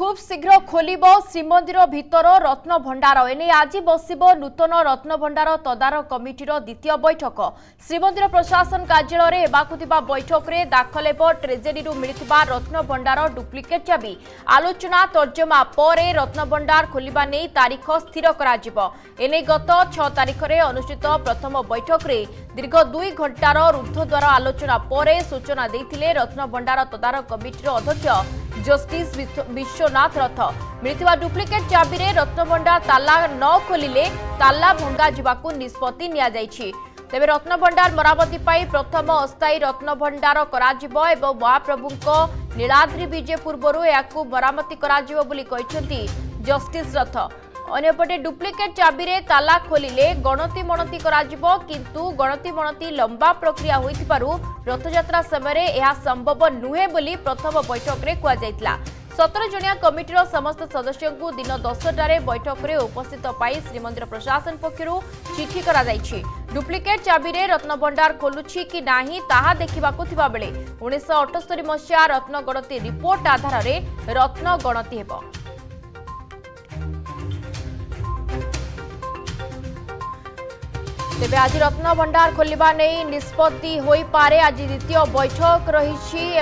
खूब शीघ्र खोलिब श्रीमंदिर भितर रत्नभंडार एने आज बसिब नूतन रत्नभंडार तदारक कमिटीर द्वितीय बैठक। श्रीमंदिर प्रशासन कार्यालय बैठक में दाखल हो ट्रेजेरी मिलता रत्नभंडार डुप्लिकेट चाबी आलोचना तर्जमा पर रत्नभंडार खोलिबा नै तारीख स्थिर कराजिबो। एने गत 6 तारीख में अनुष्ठित प्रथम बैठक में दीर्घ 2 घंटार रुद्धद्वार आलोचना पर सूचना देथिले रत्नभंडार तदारक कमिटीर अध्यक्ष जस्टिस विश्वनाथ रथ। मिलता डुप्लिकेट चाबी रे रत्नभंडार ताला न खोलिले ताला भंगा जावाकू निष्पत्ति निया जायछि। तेबे रत्नभंडार मरामती पाई प्रथम अस्थायी रत्नभंडार कराजिबो एवं महाप्रभुको नीलाद्रि विजय पूर्वरु याकू मरामती कराजिबो बोली कहिसेंती जस्टिस रथ। अन्यपटे डुप्लिकेट चाबी रे ताला खोलिले गणति मणति कराजिबो किंतु गणति मणति लंबा प्रक्रिया होइतिबारु रथयात्रा समय यह संभव नुहे बोली प्रथम बैठक रे कुआ जायतिला। 17 जणिया कमिटीर समस्त सदस्यों को दिन 10टारे बैठक रे उपस्थित पाई श्रीमंदिर प्रशासन पक्षरु चिठी करा जायछि। डुप्लिकेट चाबी रे रत्नभंडार खोलुछि कि नाही ताहा देखिबाकू थिबा बेले 1978 मसीहा रत्न गणति रिपोर्ट आधार रे रत्न गणति हेबो। तेज आज रत्नभंडार खोलिबा नहीं निष्पत्ति हो पारे। आज द्वितीय बैठक रही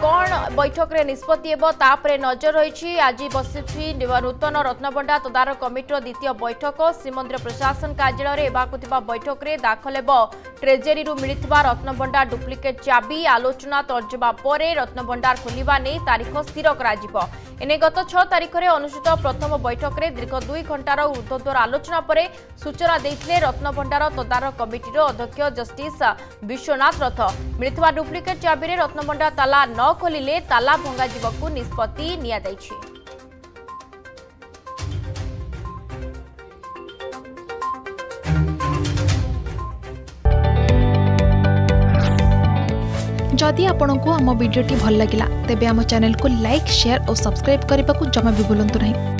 कौन बैठक रे निष्पत्ति तापरे नजर रही। आज बसी नूतन रत्नभंडार तदारक कमिटीर द्वितीय बैठक। श्रीमंदिर प्रशासन कार्यालय बैठक में दाखल हो ट्रेजेरी मिलता रत्नभंडार डुप्लिकेट चाबी आलोचना तर्जमा पर रत्नभंडार खोलिबा नहीं तारीख स्थिर कराजिबो। एने गत 6 तारीख में अनुष्ठित प्रथम बैठक में दीर्घ 2 घंटार ऊर्ध्वधर आलोचना पर सूचना देते रत्नभंडार तदारक कमिटीर अध्यक्ष जस्टिस विश्वनाथ रथ। मिलता डुप्लिकेट चाबी रे रत्नभंडार ताला न खोलिले ताला भंगा जावाकू निष्पत्ति निया जायछि। जदि आपंक आम भिड्टे भल लगा तेब आम चैनल को लाइक, शेयर और सब्सक्राइब करने को जमा भी बुलां नहीं।